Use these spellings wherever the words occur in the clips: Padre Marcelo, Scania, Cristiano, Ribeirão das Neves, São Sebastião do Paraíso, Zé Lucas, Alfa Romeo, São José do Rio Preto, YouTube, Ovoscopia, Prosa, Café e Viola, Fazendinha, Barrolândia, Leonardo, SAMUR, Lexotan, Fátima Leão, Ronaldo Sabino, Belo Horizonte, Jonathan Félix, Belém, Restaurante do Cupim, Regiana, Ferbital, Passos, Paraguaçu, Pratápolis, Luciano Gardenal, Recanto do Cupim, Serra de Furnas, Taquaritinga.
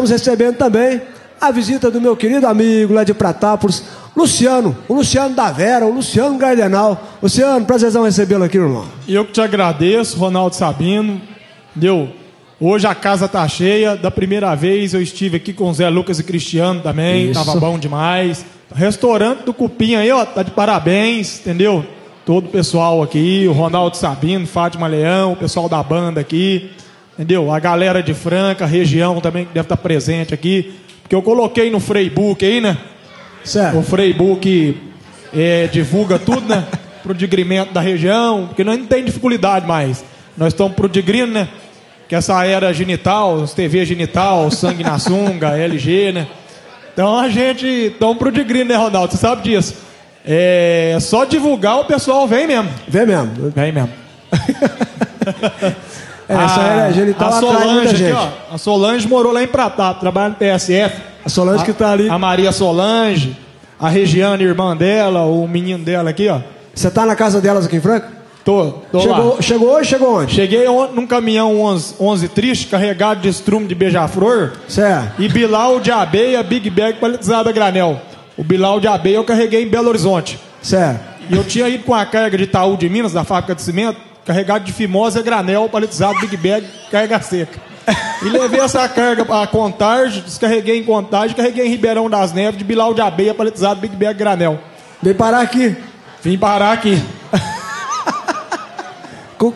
estamos recebendo também a visita do meu querido amigo lá de Pratápolis, Luciano, o Luciano da Vera, o Luciano Gardenal. Luciano, prazerzão recebê-lo aqui, irmão. Eu que te agradeço, Ronaldo Sabino. Deu. Hoje a casa tá cheia. Da primeira vez eu estive aqui com o Zé Lucas e Cristiano também. Isso. Tava bom demais. Restaurante do Cupim aí, ó, tá de parabéns, entendeu? Todo o pessoal aqui, o Ronaldo Sabino, Fátima Leão, o pessoal da banda aqui, entendeu? A galera de Franca, região também que deve estar presente aqui, porque eu coloquei no Freibook aí, né? Certo. O Freibook divulga tudo, né? Pro digrimento da região, porque nós não tem dificuldade mais. Nós estamos pro digrindo, né? Que essa era genital, TV genital, sangue na sunga, LG, né? Então a gente, estamos pro digrindo, né, Ronaldo? Você sabe disso. É só divulgar, o pessoal vem mesmo. Vem mesmo. Vem mesmo. Essa era genital, a Solange aqui, gente. Ó. A Solange morou lá em Pratápolis, trabalha no TSF. A Solange que tá ali. A Maria Solange, a Regiana, irmã dela, o menino dela aqui, ó. Você tá na casa delas aqui em Franca? Tô chegou, lá. Chegou hoje? Chegou onde? Cheguei num caminhão 11 triste, carregado de estrume de beija-flor. Certo. E Bilal de abeia, Big Bag palitizado a granel. O Bilal de abeia eu carreguei em Belo Horizonte. Certo. E eu tinha ido com a carga de Itaú de Minas, da fábrica de cimento, carregado de fimosa, granel, palitizado, Big Bag, carga seca. E levei essa carga a Contagem, descarreguei em Contagem, carreguei em Ribeirão das Neves, de Bilal de abeia, palitizado, Big Bag, granel. Vem parar aqui. Vim parar aqui.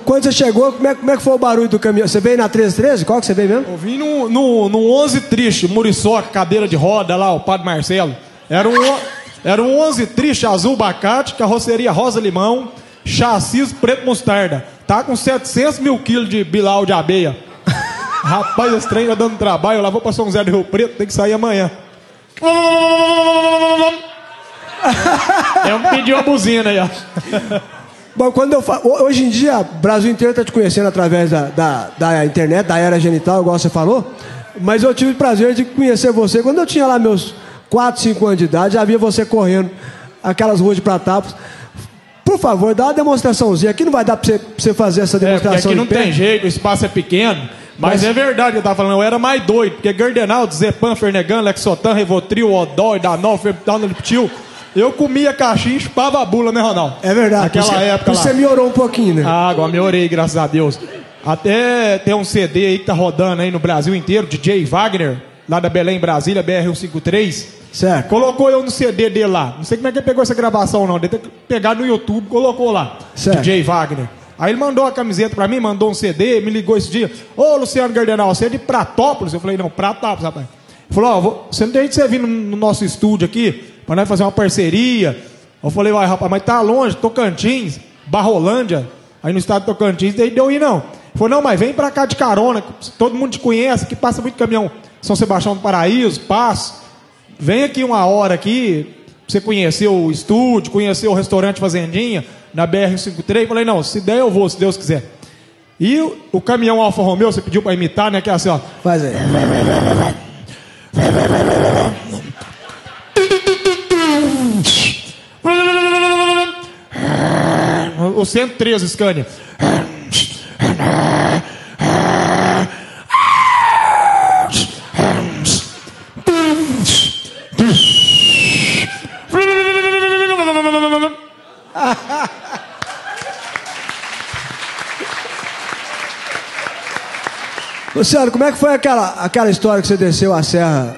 Quando você chegou, como é que foi o barulho do caminhão? Você veio na 1313? Qual que você veio mesmo? Eu vim no 11 triste, muriçoca, cadeira de roda lá, o Padre Marcelo. Era um 11 triste, azul bacate, carroceria rosa limão, chassis preto mostarda. Tá com 700 mil quilos de Bilal de abeia. Rapaz, esse trem tá dando trabalho. Eu lá vou pra São José do Rio Preto, tem que sair amanhã. Eu pedi uma buzina aí, ó. Bom, hoje em dia, o Brasil inteiro está te conhecendo através da internet, da era genital, igual você falou. Mas eu tive o prazer de conhecer você. Quando eu tinha lá meus 4, 5 anos de idade, já via você correndo aquelas ruas de Pratápolis. Por favor, dá uma demonstraçãozinha. Aqui não vai dar para você fazer essa demonstração. Aqui não tem jeito, o espaço é pequeno. Mas é verdade que eu estava falando, eu era mais doido. Porque Gardenal, Zepan, Fernegan, Lexotan, Revotril, Odol, Danol, Ferbital, Liptil... Eu comia caixinha e chupava a bula, né, Ronaldo? É verdade. Naquela época lá. Você me orou um pouquinho, né? Ah, agora me orei, graças a Deus. Até tem um CD aí que tá rodando aí no Brasil inteiro, DJ Wagner, lá da Belém, Brasília, BR-153. Certo. Colocou eu no CD dele lá. Não sei como é que ele pegou essa gravação, não. Deve ter pegado no YouTube, colocou lá. Certo. DJ Wagner. Aí ele mandou a camiseta pra mim, mandou um CD, me ligou esse dia. Ô, Luciano Gardenal, você é de Pratápolis? Eu falei, não, Pratápolis, rapaz. Ele falou, ó, você não tem jeito de você vir no nosso estúdio aqui pra nós fazer uma parceria. Eu falei, uai, rapaz, mas tá longe, Tocantins, Barrolândia, aí no estado de Tocantins, daí deu ir não. Ele falou, não, mas vem pra cá de carona, todo mundo te conhece, que passa muito caminhão, São Sebastião do Paraíso, Passos. Vem aqui uma hora aqui, pra você conhecer o estúdio, conhecer o restaurante Fazendinha, na BR-153. Eu falei, não, se der eu vou, se Deus quiser. E o caminhão Alfa Romeo, você pediu pra imitar, né, que é assim, ó. Faz aí. O 113 Scania. Luciano, como é que foi aquela história que você desceu a serra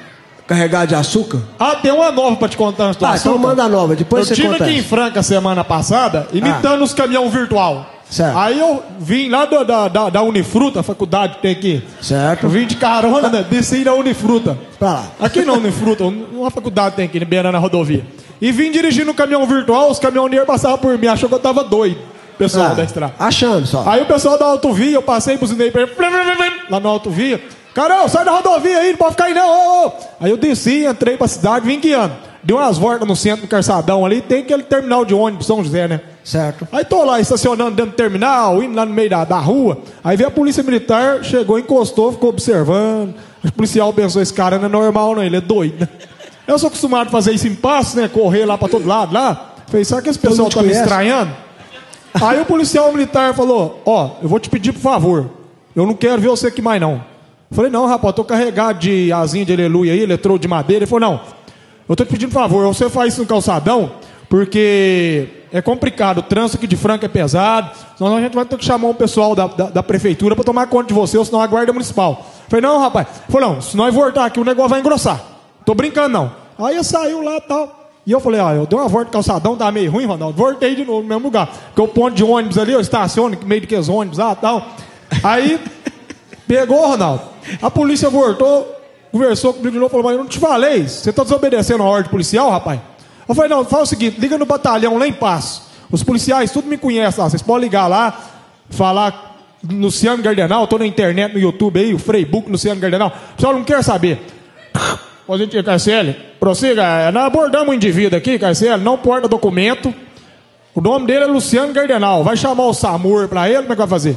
carregado de açúcar? Ah, tem uma nova pra te contar uma história. Ah, então manda a nova, depois você conta. Eu estive aqui em Franca semana passada, imitando os caminhão virtual. Certo. Aí eu vim lá da Unifruta, a faculdade que tem aqui. Certo. Eu vim de carona, né? Desci na Unifruta. Pra lá. Aqui na Unifruta, uma faculdade tem aqui, na rodovia. E vim dirigindo o caminhão virtual, os caminhoneiros passavam por mim, achou que eu tava doido. Pessoal da estrada. Achando só. Aí o pessoal da autovia, eu passei, buzinei pra ele, lá na autovia. Carol, sai da rodovia aí, não pode ficar aí não, ô, ô. Aí eu desci, entrei pra cidade, vim guiando. Dei umas voltas no centro do Carçadão ali, tem aquele terminal de ônibus, São José, né? Certo. Aí tô lá, estacionando dentro do terminal, indo lá no meio da rua. Aí veio a polícia militar, chegou, encostou, ficou observando. O policial pensou, esse cara não é normal não, ele é doido, né? Eu sou acostumado a fazer isso em Passos, né? Correr lá pra todo lado, lá. Falei, será que esse pessoal tá me estranhando? Aí o policial militar falou, ó, eu vou te pedir por favor, eu não quero ver você aqui mais não. Falei, não, rapaz, tô carregado de asinha de aleluia aí, eletrodo de madeira. Ele falou, não, eu tô te pedindo um favor, você faz isso no calçadão, porque é complicado, o trânsito aqui de Franca é pesado, senão a gente vai ter que chamar um pessoal da prefeitura para tomar conta de você, ou senão a guarda municipal. Falei, não, rapaz. Falei, não, se nós voltar aqui, o negócio vai engrossar. Tô brincando, não. Aí saiu lá e tal. E eu falei, ó, eu dei uma volta no calçadão, tá meio ruim, Ronaldo. Voltei de novo no mesmo lugar. Porque o ponto de ônibus ali, eu estaciono meio de que os ônibus lá e tal. Aí, pegou, Ronaldo. A polícia voltou, conversou comigo de novo, falou, mas eu não te falei, você tá desobedecendo a ordem policial, rapaz? Eu falei, não, fala o seguinte, liga no batalhão lá em Passos. Os policiais, tudo me conhecem lá, vocês podem ligar lá, falar Luciano Gardenal, tô na internet, no YouTube aí, o Facebook Luciano Gardenal. O pessoal não quer saber. Ô, gente, Carcele, prossiga, nós abordamos um indivíduo aqui, Carcele, não porta documento. O nome dele é Luciano Gardenal, vai chamar o SAMUR pra ele, como é que vai fazer?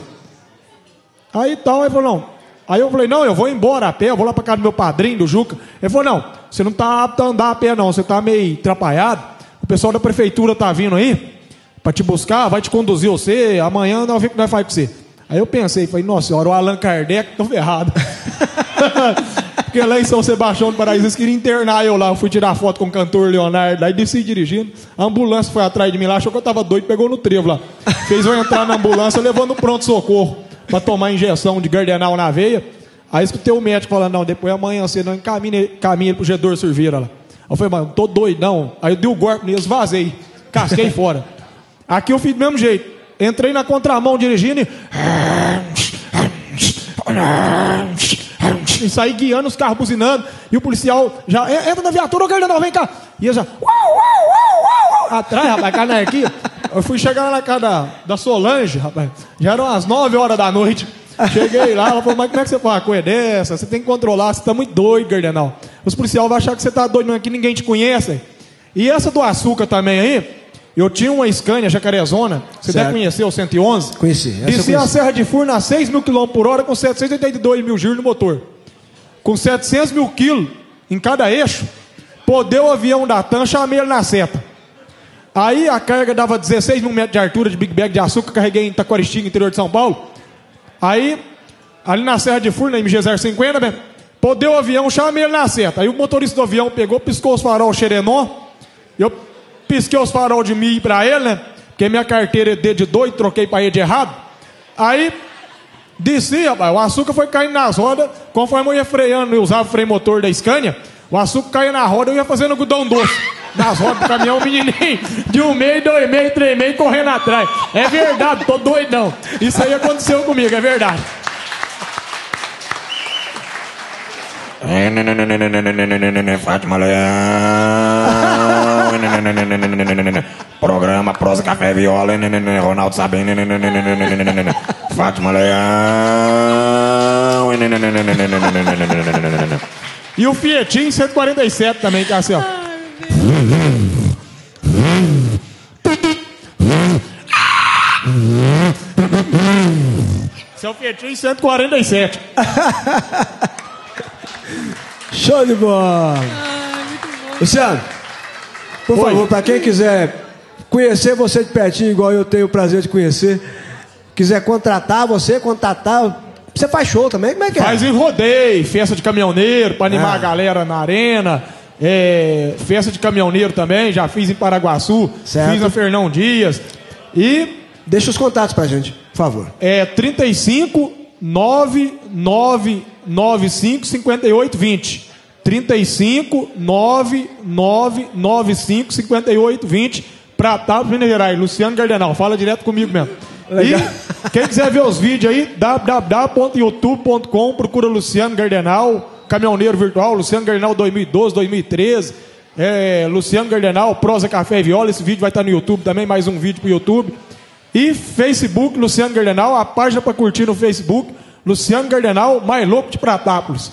Aí tal, ele falou, não. Aí eu falei, não, eu vou embora a pé, eu vou lá pra casa do meu padrinho, do Juca. Ele falou, não, você não tá apto a andar a pé não, você tá meio atrapalhado. O pessoal da prefeitura tá vindo aí pra te buscar, vai te conduzir você, amanhã nós vemos o que nós faz com você. Aí eu pensei, falei, nossa senhora, o Allan Kardec, tô ferrado. Porque lá em São Sebastião do Paraíso, eles queriam internar eu lá, eu fui tirar foto com o cantor Leonardo, aí desci dirigindo, a ambulância foi atrás de mim lá, achou que eu tava doido, pegou no trevo lá. Fez eu entrar na ambulância, levando o pronto-socorro pra tomar injeção de Gardenal na veia. Aí escutei o médico falando, não, depois amanhã você não encaminha ele pro Gedor Surveira lá. Eu falei, mano, tô doidão. Aí eu dei o golpe neles, vazei, casquei fora. Aqui eu fiz do mesmo jeito. Entrei na contramão dirigindo e saí guiando os carros, buzinando. E o policial já, entra na viatura, ô Gardenal, vem cá. E eu já, atrás, rapaz, com a anarquia. Eu fui chegar na casa da Solange, rapaz. Já eram as 9 horas da noite. Cheguei lá, ela falou, mas como é que você faz uma coisa dessa? Você tem que controlar, você tá muito doido, Gardenal. Os policiais vão achar que você tá doido, mas aqui ninguém te conhece. E essa do açúcar também aí, eu tinha uma Scania Jacarezona, você deve conhecer o 111. Conheci. Desci a Serra de Furnas a 6.000 km/h com 782.000 giros no motor. Com 700.000 kg em cada eixo, podeu o avião da TAM, chamei ele na seta. Aí a carga dava 16 mil metros de altura de Big Bag de açúcar, carreguei em Taquaritinga, interior de São Paulo. Aí, ali na Serra de Furnas, MG 050, né? Podeu o avião, chamei ele na seta. Aí o motorista do avião pegou, piscou os farol xerenó. Eu pisquei os farol de mim pra ele, né? Porque minha carteira é D de doido, troquei pra ele de errado. Aí, desci, rapaz, o açúcar foi caindo nas rodas. Conforme eu ia freando, eu usava o freio motor da Scania, o açúcar caía na roda, eu ia fazendo algodão doce nas rodas do caminhão, o menininho de 1,5, 2,5, 3,5 correndo atrás. É verdade, tô doidão. Isso aí aconteceu comigo, é verdade. Fátima Leão. Programa Prosa, Café e Viola. Ronaldo Sabino. Fátima Leão. E o Fietinho 147 também, que é assim, ó. Seu Fietinho 147. Show de bola. Luciano, por favor, para quem quiser conhecer você de pertinho, igual eu tenho o prazer de conhecer, quiser contratar você, contatar. Você faz show também? Como é que é? Faz em rodeio, festa de caminhoneiro, para animar a galera na arena. É, festa de caminhoneiro também, já fiz em Paraguaçu, certo. Fiz na Fernão Dias. E deixa os contatos pra gente, por favor. É 35 99995 5820, 35 99995 5820, Pratápolis, Minas Gerais, Luciano Gardenal, fala direto comigo mesmo. Legal. E quem quiser ver os vídeos aí, www.youtube.com, procura Luciano Gardenal Caminhoneiro Virtual, Luciano Gardenal 2012, 2013, Luciano Gardenal, Prosa, Café e Viola. Esse vídeo vai estar no YouTube também, mais um vídeo pro YouTube. E Facebook, Luciano Gardenal, a página para curtir no Facebook, Luciano Gardenal, mais louco de Pratápolis.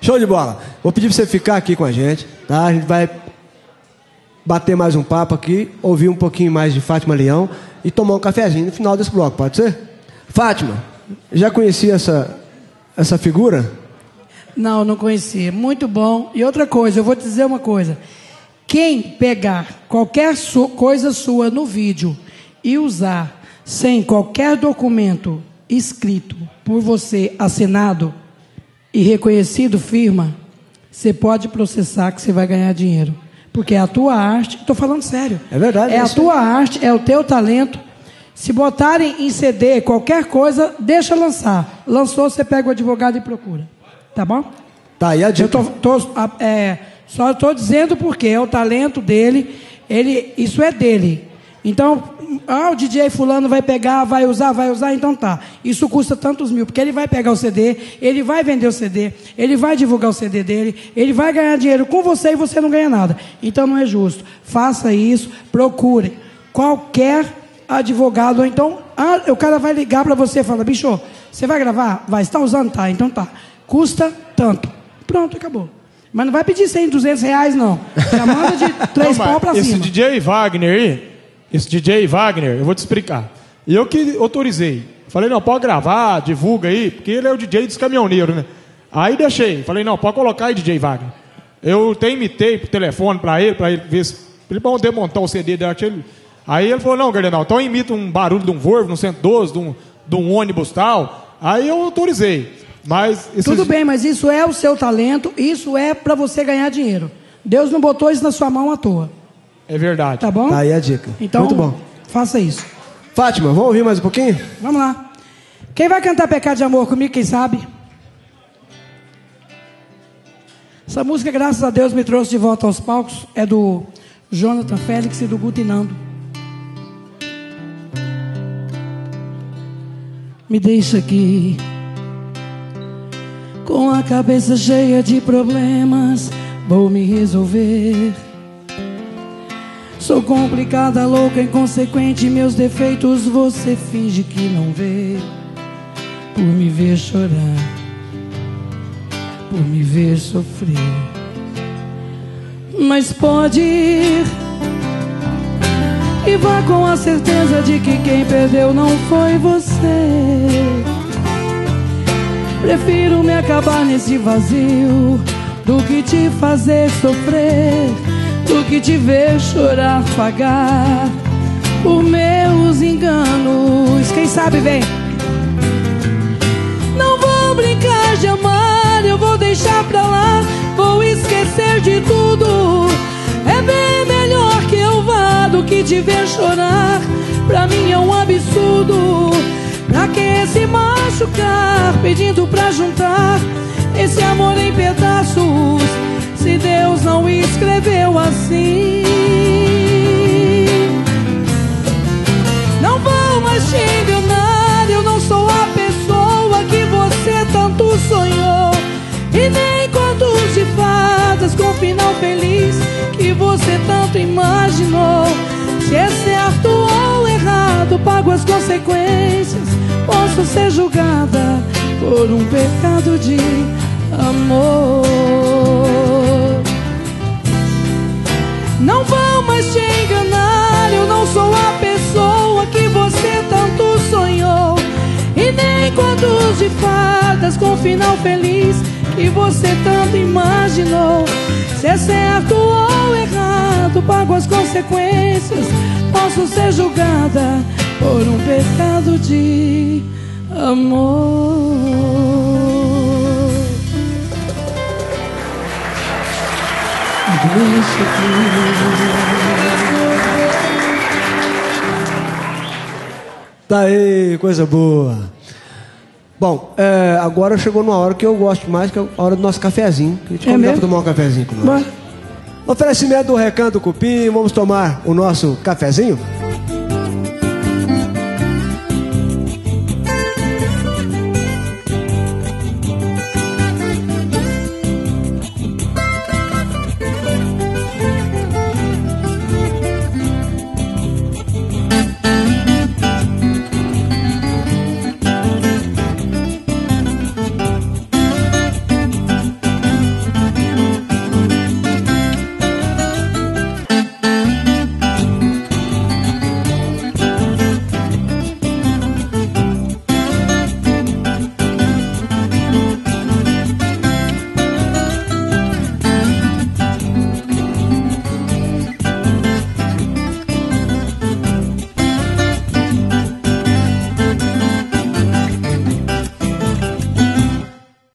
Show de bola. Vou pedir pra você ficar aqui com a gente, tá? A gente vai bater mais um papo aqui, ouvir um pouquinho mais de Fátima Leão e tomar um cafezinho no final desse bloco, pode ser? Fátima, já conheci essa figura? Não, não conhecia. Muito bom. E outra coisa, eu vou te dizer uma coisa. Quem pegar qualquer coisa sua no vídeo e usar sem qualquer documento escrito, por você assinado e reconhecido firma, você pode processar que você vai ganhar dinheiro. Porque é a tua arte, estou falando sério. É verdade. É a tua arte, é o teu talento. Se botarem em CD qualquer coisa, deixa lançar. Lançou, você pega o advogado e procura. Tá bom? Tá, e a dica? Eu só estou dizendo porque é o talento dele, isso é dele. Então, o DJ fulano vai pegar, vai usar, então tá. Isso custa tantos mil, porque ele vai pegar o CD, ele vai vender o CD, ele vai divulgar o CD dele, ele vai ganhar dinheiro com você e você não ganha nada. Então não é justo. Faça isso, procure qualquer advogado, ou então o cara vai ligar para você e falar, bicho, você vai gravar? Vai, você tá usando? Tá, então tá. Custa tanto. Pronto, acabou. Mas não vai pedir 100, 200 reais, não. Já manda de 3 pau pra cima. Esse DJ Wagner aí, eu vou te explicar. Eu que autorizei. Falei, não, pode gravar, divulga aí, porque ele é o DJ dos caminhoneiros, né? Aí deixei. Falei, não, pode colocar aí, DJ Wagner. Eu até imitei pro telefone pra ele ver se... Ele pode desmontar o CD daquele... Aí ele falou, não, Gardenal, então imita um barulho de um Volvo, de um 112, de um ônibus e tal. Aí eu autorizei. Mas isso... Tudo bem, mas isso é o seu talento, isso é pra você ganhar dinheiro. Deus não botou isso na sua mão à toa. É verdade. Tá bom? Tá aí a dica. Então, muito bom. Faça isso. Fátima, vamos ouvir mais um pouquinho? Vamos lá. Quem vai cantar Pecado de Amor comigo, quem sabe? Essa música, graças a Deus, me trouxe de volta aos palcos. É do Jonathan Félix e do Guto e Nando. Me deixa aqui com a cabeça cheia de problemas. Vou me resolver. Sou complicada, louca, inconsequente. Meus defeitos você finge que não vê. Por me ver chorar, por me ver sofrer. Mas pode ir e vá com a certeza de que quem perdeu não foi você. Prefiro me acabar nesse vazio do que te fazer sofrer, do que te ver chorar, pagar por meus enganos. Quem sabe vem. Não vou brincar de amar, eu vou deixar pra lá, vou esquecer de tudo. É bem melhor que eu vá do que te ver chorar. Pra mim é um absurdo. Pra que se machucar pedindo pra juntar esse amor em pedaços, se Deus não escreveu assim? Não vou mais te enganar, eu não sou a pessoa que você tanto sonhou, e nem contos de fadas com final feliz que você tanto imaginou. Se é certo ou errado, pago as consequências. Posso ser julgada por um pecado de amor. Não vou mais te enganar, eu não sou a pessoa que você tanto sonhou, e nem contos de fadas com final feliz que você tanto imaginou. Se é certo ou errado, pago as consequências. Posso ser julgada por um pecado de amor. Tá aí, coisa boa. Bom, agora chegou numa hora que eu gosto mais, que é a hora do nosso cafezinho. A gente combina pra tomar um cafezinho com nós. Oferecimento do Recanto Cupim, vamos tomar o nosso cafezinho?